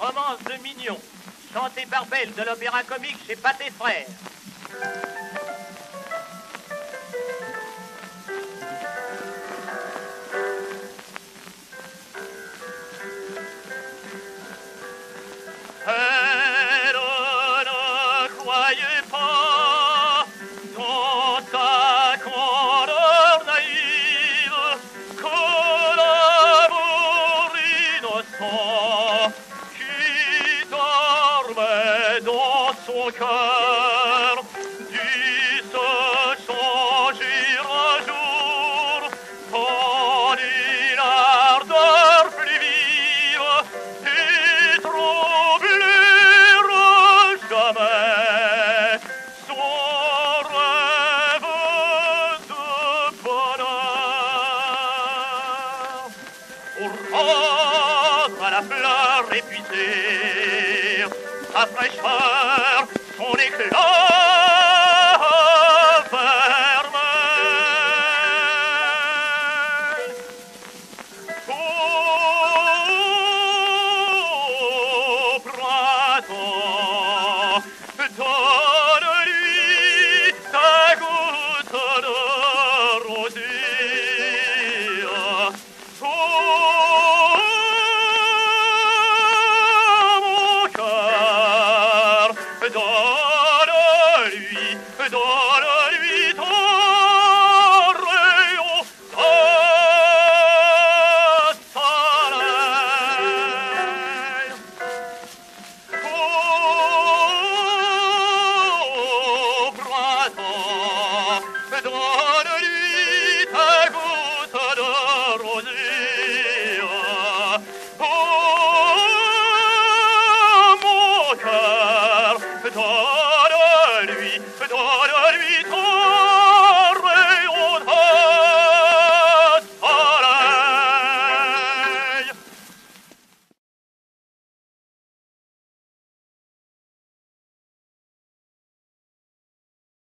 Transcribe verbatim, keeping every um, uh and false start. Romance de Mignon, chanté par Belle de l'Opéra-Comique chez Pathé Frères. Sa fraîcheur, son éclat vermeil. Au printemps, donne-lui ta goutte de rosée. Donne-lui, donne-lui ton rayon de soleil. Au printemps, donne-lui ta goutte de rosée. Oh, mon cœur, donne-lui.